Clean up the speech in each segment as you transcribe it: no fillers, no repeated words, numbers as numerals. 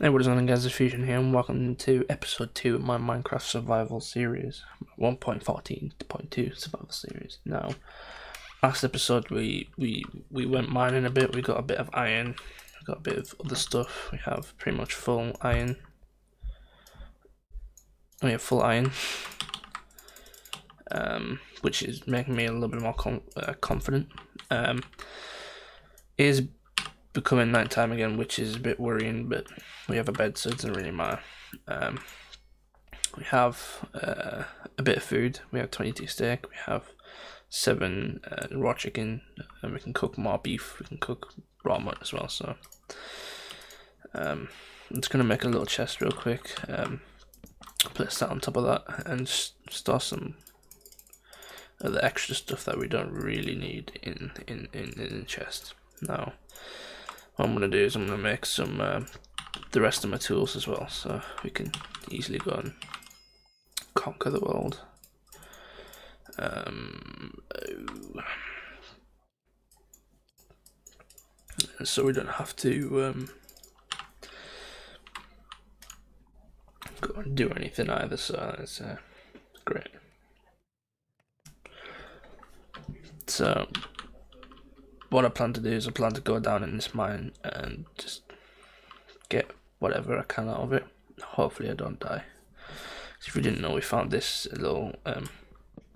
Hey, what is going on, guys? It's Fusion here, and welcome to episode 2 of my Minecraft survival series, 1.14.2 survival series. Now, last episode we went mining a bit. We got a bit of iron, we got a bit of other stuff. We have pretty much full iron. We have full iron, which is making me a little bit more confident. It is becoming nighttime again, which is a bit worrying, but we have a bed, so it doesn't really matter. We have a bit of food. We have 22 steak. We have 7 raw chicken, and we can cook more beef. We can cook raw mutton as well. So I'm just gonna make a little chest real quick. Place that on top of that and just store some of the extra stuff that we don't really need in the chest. Now, what I'm going to do is I'm going to make some the rest of my tools as well, so we can easily go and conquer the world. So we don't have to go and do anything either, so that's great. So what I plan to do is I plan to go down in this mine and just get whatever I can out of it. Hopefully I don't die. If you didn't know, we found this little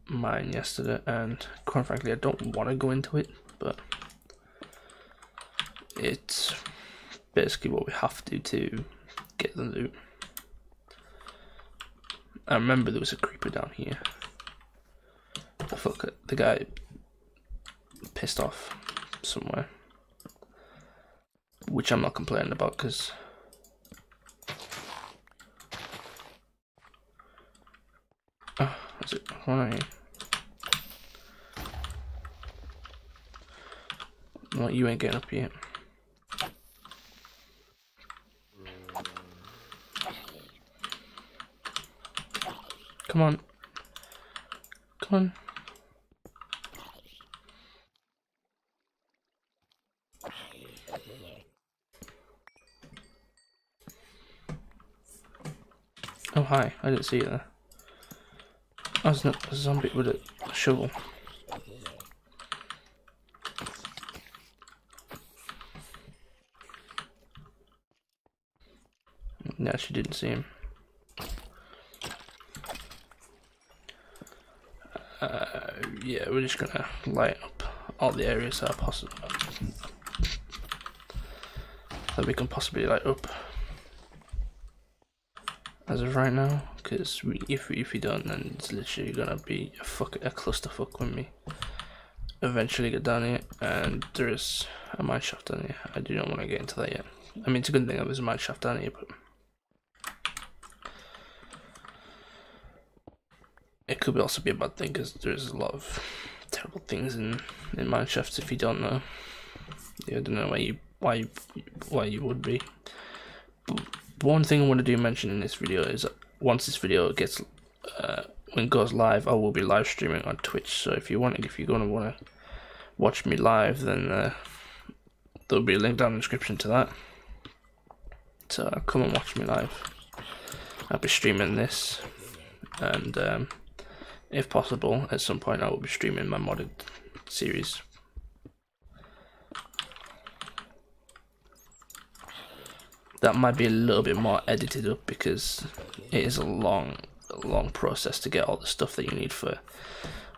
mine yesterday, and quite frankly I don't want to go into it, but it's basically what we have to do to get the loot. I remember there was a creeper down here. The fuck, the guy pissed off somewhere, which I'm not complaining about, because oh, is it why? No, you ain't getting up yet. Come on, come on. Oh, hi, I didn't see you there. I was not a zombie with a shovel. No, she didn't see him. Yeah, we're just gonna light up all the areas that are possible, that we can possibly light up as of right now, because if we don't, then it's literally gonna be a clusterfuck when we eventually get down here. And there is a mine shaft down here. I do not want to get into that yet. I mean, it's a good thing that there's a mine shaft down here, but it could also be a bad thing, because there's a lot of terrible things in mine shafts. If you don't know, I don't know why you would be. But one thing I want to do mention in this video is that once this video gets when it goes live, I will be live streaming on Twitch. So if you're gonna want to watch me live, then there'll be a link down in the description to that. So come and watch me live. I'll be streaming this, and if possible, at some point I will be streaming my modded series. That might be a little bit more edited up, because it is a long process to get all the stuff that you need for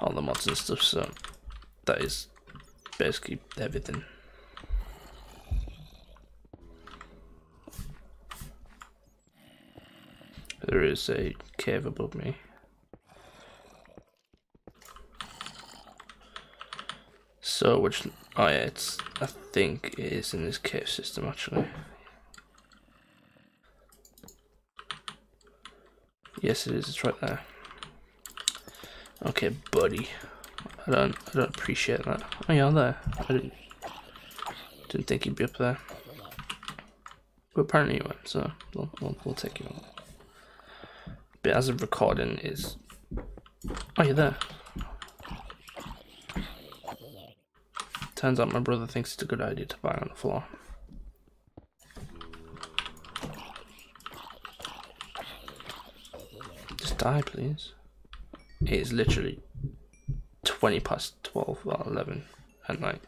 all the mods and stuff. So that is basically everything. There is a cave above me. So which, oh yeah, it's, I think it is in this cave system actually. Yes, it is. It's right there. Okay, buddy. I don't appreciate that. Oh, yeah, there. I didn't think you'd be up there. But apparently you went, so we'll take you on. But as of recording, it's, oh, you're there. Turns out my brother thinks it's a good idea to buy on the floor. die, please. It is literally 20 past 12 or 11 at night.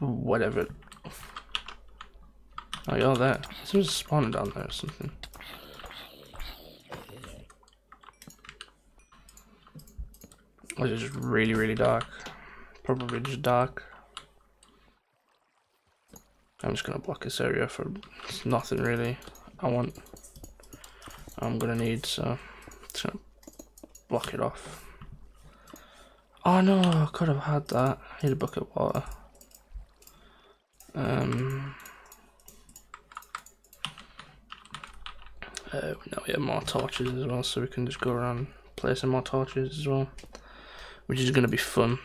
Whatever. Oh, you're there. There's a spawn down there or something. It's just really, really dark. Probably just dark. I'm just gonna block this area for nothing really. I'm gonna need, so just gonna block it off. Oh no, I could have had that. I need a bucket of water. Now we have more torches as well, so we can just go around placing more torches as well, which is going to be fun.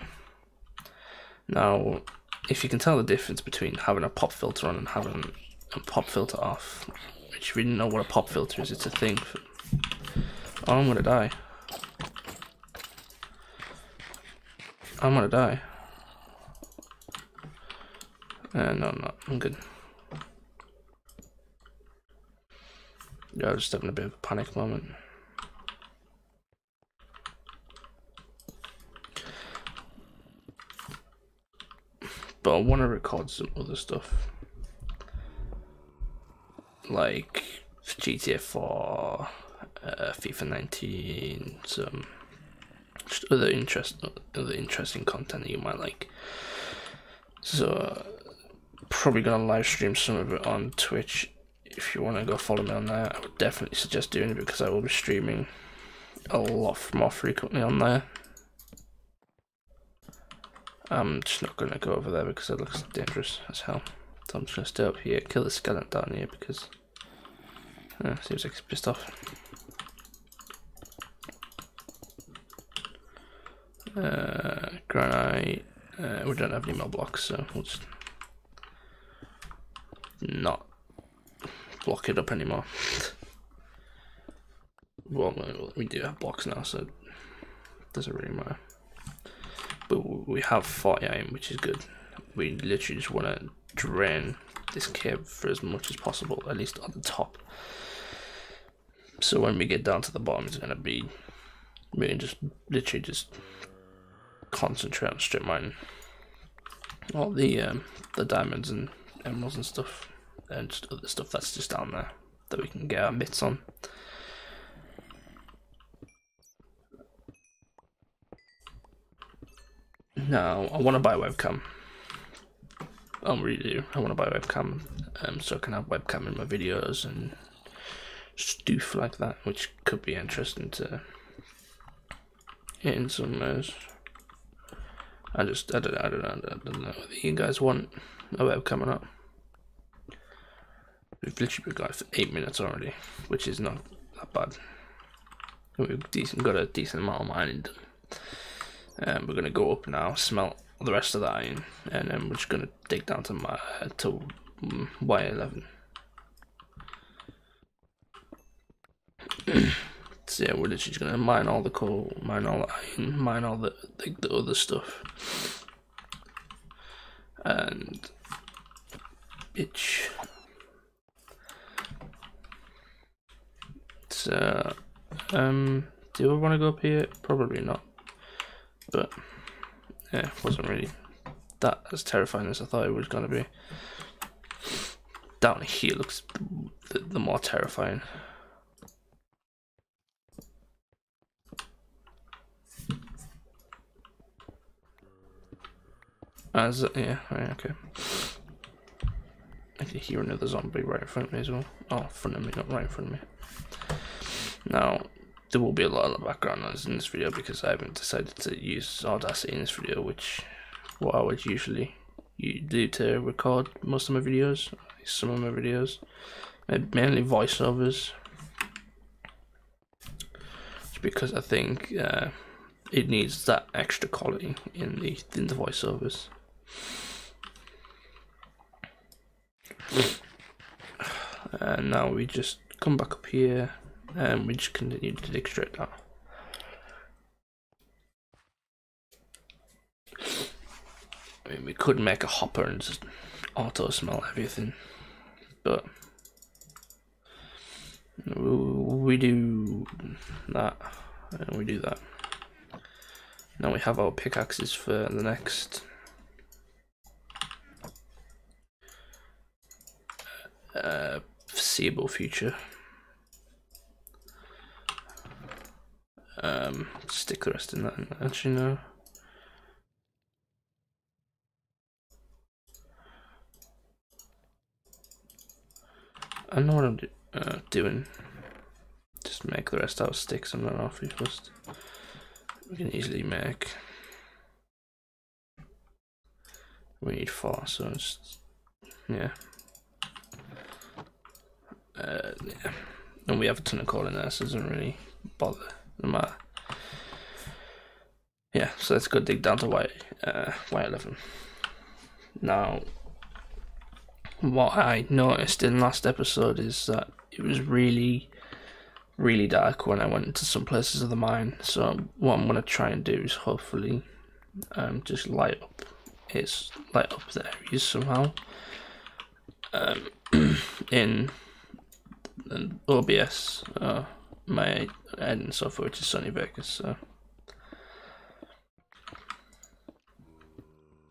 Now, if you can tell the difference between having a pop filter on and having a pop filter off, which we didn't know what a pop filter is, it's a thing. Oh, I'm going to die. I'm going to die. No, I'm not. I'm good. Yeah, I was just having a bit of a panic moment. But I want to record some other stuff. Like GTA 4, FIFA 19, some just other interesting content that you might like. So probably gonna live stream some of it on Twitch. If you want to go follow me on there, I would definitely suggest doing it because I will be streaming a lot more frequently on there. I'm just not going to go over there because it looks dangerous as hell. So I'm just going to stay up here, kill the skeleton down here because seems like he's pissed off. Granite, we don't have any more blocks, so we'll just not block it up anymore. Well, we do have blocks now, so it doesn't really matter. But we have 40 iron, which is good. We literally just want to drain this cave for as much as possible, at least on the top. So when we get down to the bottom, it's going to be really just literally just concentrate on strip mining all the diamonds and emeralds and stuff. And just other stuff that's just down there that we can get our mitts on. Now, I want to buy a webcam. I really do. I want to buy a webcam so I can have webcam in my videos and stuff like that, which could be interesting to hit in some ways. I don't know whether you guys want a webcam or not. We've literally been live for 8 minutes already, which is not that bad. We've got a decent amount of mining done. We're going to go up now, smelt the rest of that iron, and then we're just going to dig down to Y11. So yeah, we're literally just going to mine all the coal, mine all the iron, mine all the other stuff. And bitch. So, do I want to go up here? Probably not. But yeah, it wasn't really that as terrifying as I thought it was going to be. Down here looks the more terrifying. As yeah, right, okay. I can hear another zombie right in front of me as well. Oh, in front of me, not right in front of me. Now, there will be a lot of background noise in this video because I haven't decided to use Audacity in this video, which what I would usually do to record most of my videos, some of my videos, mainly voiceovers, because I think it needs that extra quality in the voiceovers. And now we just come back up here. And we just continue to dig straight down. I mean, we could make a hopper and just auto smell everything. but we do that and we do that. Now we have our pickaxes for the next. Foreseeable future. Stick the rest in that. Actually, no. I know what I'm doing. Just make the rest out of sticks. I'm not awfully fussed. We can easily make. We need 4, so it's, yeah. Yeah, and we have a ton of coal in there, so it doesn't really bother, no matter. Yeah, so let's go dig down to Y11. Now, what I noticed in last episode is that it was really, really dark when I went into some places of the mine. So what I'm going to try and do is hopefully just light up the areas somehow in OBS, my editing software, which is Sony Vegas. So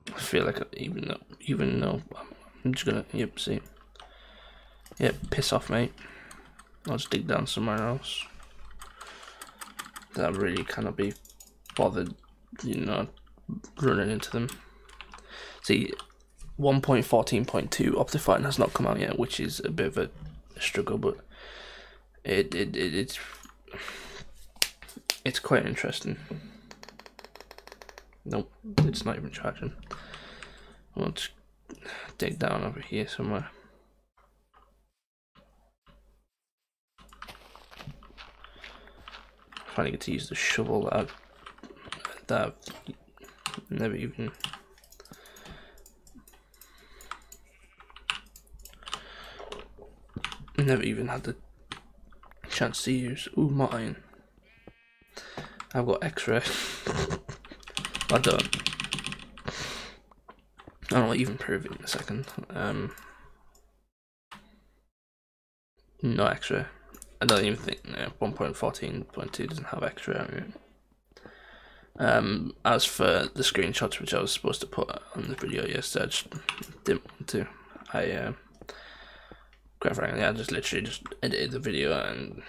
I feel like even though I'm just gonna, yep, see, yep, piss off, mate. I'll just dig down somewhere else that I really cannot be bothered, you know, running into them. See, 1.14.2 Optifine has not come out yet, which is a bit of a struggle, but it's quite interesting. Nope, it's not even charging. We'll just dig down over here somewhere. I finally get to use the shovel that I've never even. Never even had the chance to use. Ooh, mine. I've got X-ray. I'll even prove it in a second. No X-ray. I don't even think 1.14.2 doesn't have X-ray. I mean. As for the screenshots which I was supposed to put on the video yesterday, I just didn't want to. Quite frankly, I just literally edited the video, and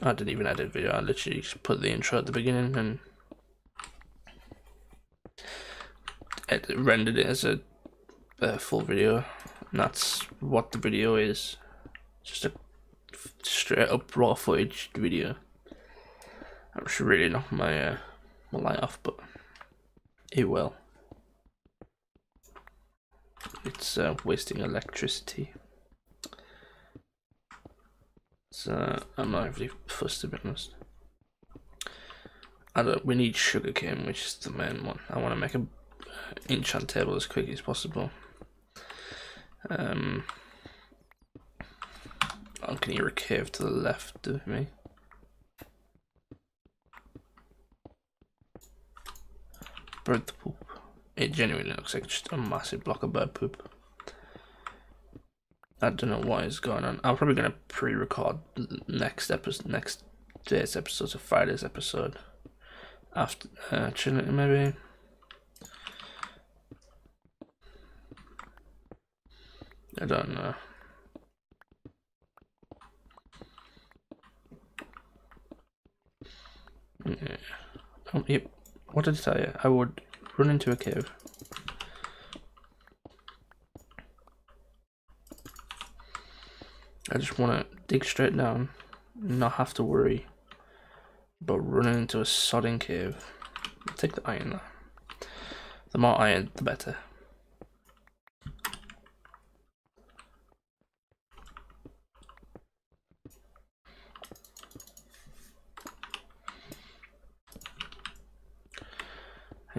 I didn't even edit the video, I literally just put the intro at the beginning and rendered it as a full video, and that's what the video is, just a straight up raw footage video. I should really knock my, my light off, but it will. It's wasting electricity. So I'm not really fussed, to be honest. We need sugarcane, which is the main one. I want to make an enchant table as quick as possible. I can hear a cave to the left of me. Bird poop. It genuinely looks like just a massive block of bird poop. I don't know what is going on. I'm probably going to pre-record next day's episode, so Friday's episode. After chilling, maybe. I don't know. Yeah. Oh, yep. What did I tell you? I would run into a cave. I just want to dig straight down, not have to worry about running into a sodding cave. Take the iron though. The more iron, the better.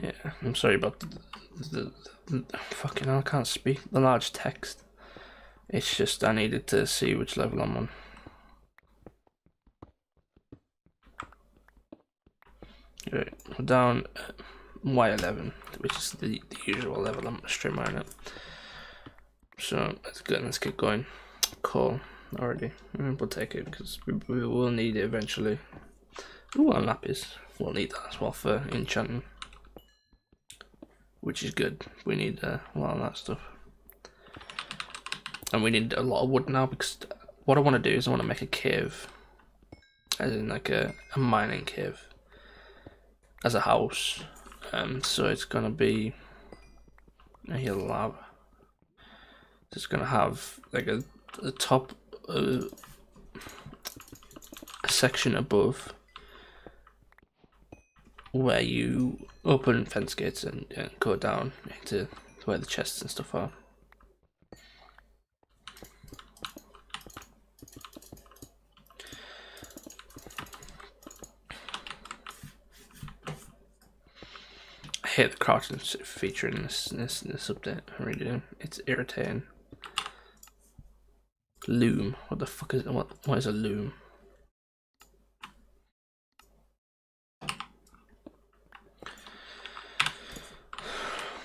Yeah, I'm sorry about the fucking hell, I can't speak. The large text. It's just I needed to see which level I'm on. Right, we're down at Y11, which is the usual level I'm streaming at. So let's keep going. coal already. We'll take it because we will need it eventually. Ooh, and lapis. We'll need that as well for enchanting, which is good. We need a lot of that stuff. And we need a lot of wood now because what I want to do is I want to make a cave. As in like a mining cave. As a house. So it's going to be a lab. It's going to have like a top, a section above where you open fence gates and go down into where the chests and stuff are. I hate the crouching feature in this update. I really do. It's irritating. Loom. What the fuck is what is a loom?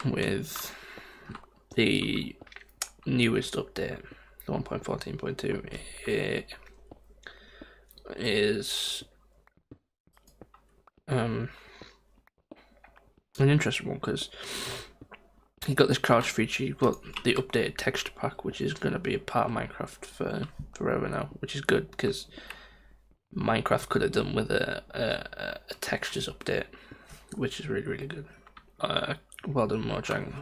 With the newest update, the 1.14.2, it is an interesting one because you got this crouch feature, you've got the updated texture pack, which is going to be a part of Minecraft for forever now, which is good because Minecraft could have done with a textures update, which is really, really good. Well done, Mojang,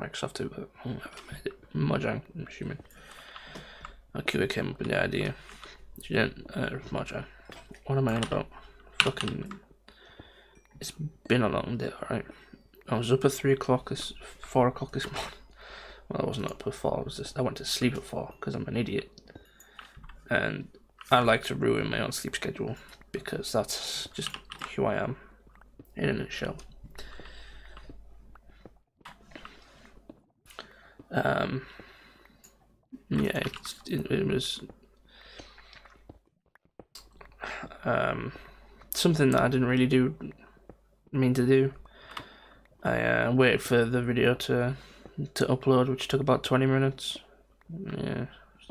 Microsoft, whoever made it. Mojang, I'm assuming. Akiva came up with the idea. She didn't, Mojang. What am I on about? Fucking. It's been a long day, alright? I was up at 4 o'clock this morning. Well, I wasn't up at 4, I went to sleep at 4 because I'm an idiot. And I like to ruin my own sleep schedule because that's just who I am in a nutshell. Yeah, it was something that I didn't really mean to do. I waited for the video to upload, which took about 20 minutes. Yeah,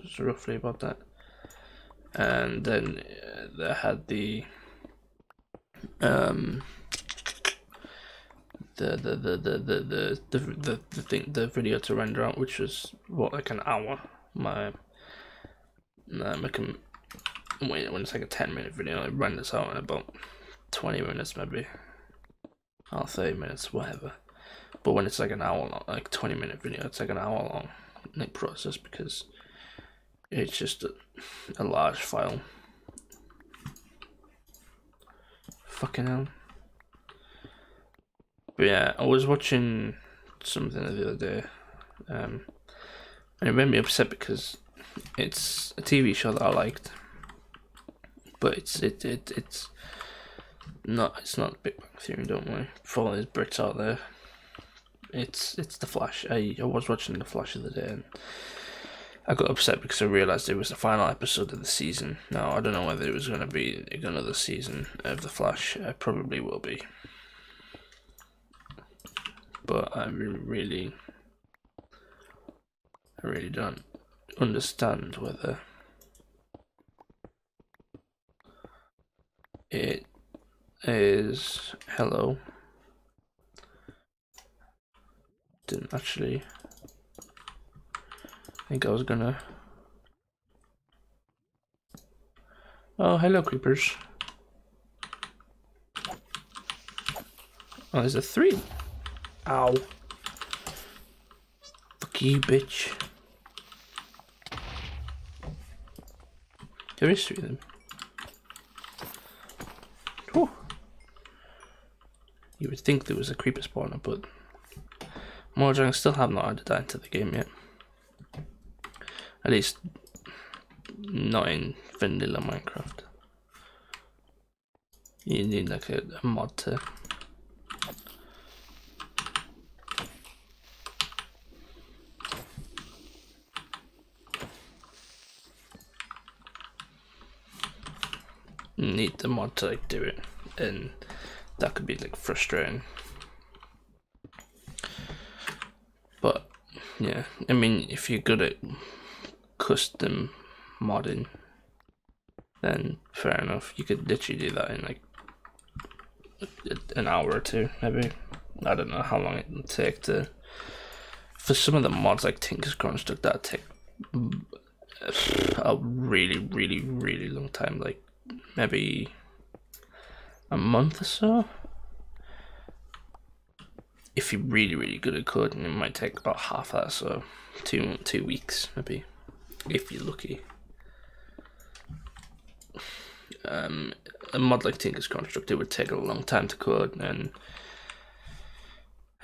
it's roughly about that. And then I had the video to render out, which was what, like an hour. When it's like a 10-minute video, it renders out in about 20 minutes, maybe, or 30 minutes, whatever. But when it's like an hour long, like 20-minute video, it's like an hour long like process because it's just a large file. Fucking hell. But yeah, I was watching something the other day, and it made me upset because it's a TV show that I liked, but it's not Big Bang Theory, don't worry. For all these Brits out there, it's The Flash. I was watching The Flash the other day, and I got upset because I realised it was the final episode of the season. Now I don't know whether it was going to be another season of The Flash. It probably will be. But I really don't understand whether it is. Hello. Didn't actually think I was gonna. Oh, hello, creepers. Oh, there's a 3. Ow. Fuck you, bitch. There is 3 of them. Whew. You would think there was a creeper spawner, but Mojang still have not added that into the game yet. At least not in vanilla Minecraft. You need like a mod to. Need the mod to like do it, and that could be like frustrating. But yeah, I mean, if you're good at custom modding, then fair enough. You could literally do that in like an hour or two, maybe. I don't know how long it would take to. For some of the mods like Tinker's Construct, that take a really long time, like maybe a month or so. If you're really good at coding, it might take about half that, so two weeks maybe, if you're lucky. A mod like Tinker's Construct, it would take a long time to code and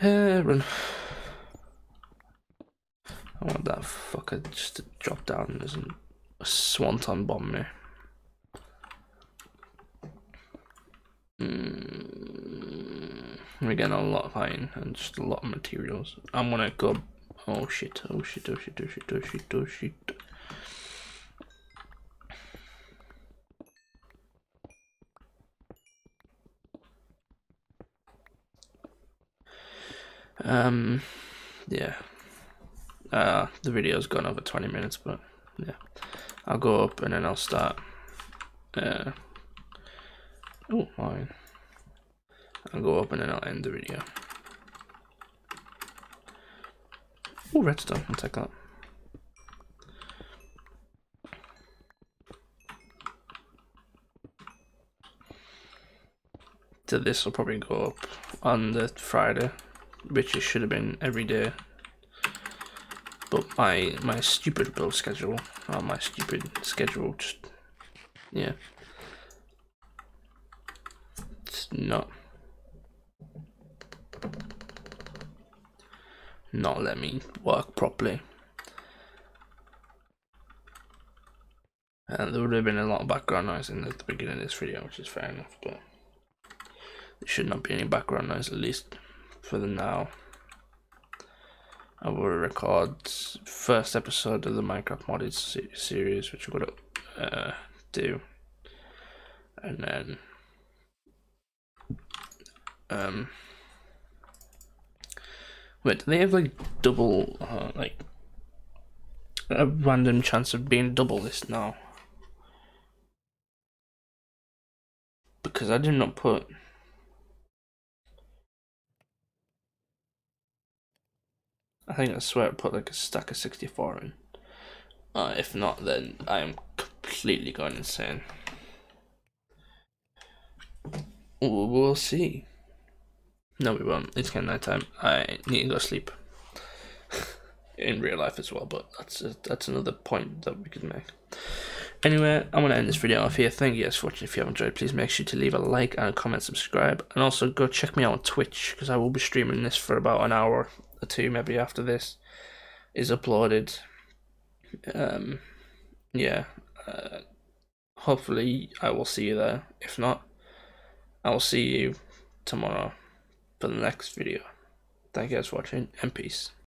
run. I want that fucker just to drop down and doesn't swanton bomb me. We're getting a lot of iron and just a lot of materials. I'm gonna go. Oh shit! Oh shit! Oh shit! Oh shit! Oh shit! Oh shit! Yeah. The video's gone over 20 minutes, but yeah, I'll go up and then I'll start. Oh, iron. I'll go up and then I'll end the video. Oh, redstone, I'll take that. So this will probably go up on the Friday, which it should have been every day. But my stupid build schedule, or my stupid schedule just, yeah. It's not let me work properly, and there would have been a lot of background noise in the beginning of this video, which is fair enough, but there should not be any background noise, at least for the now. I will record first episode of the Minecraft modded series, which we're gonna do, and then wait, do they have like double, like a random chance of being double this now? Because I did not put. I swear I put like a stack of 64 in. If not, then I am completely going insane. We'll see. No, we won't. It's kind of night time. I need to go sleep. In real life as well, but that's another point that we could make. Anyway, I'm going to end this video off here. Thank you guys for watching. If you have enjoyed, please make sure to leave a like and a comment, subscribe, and also go check me out on Twitch, because I will be streaming this for about an hour or two, maybe, after this is uploaded. Yeah. Hopefully, I will see you there. If not, I will see you tomorrow for the next video. Thank you guys for watching, and peace.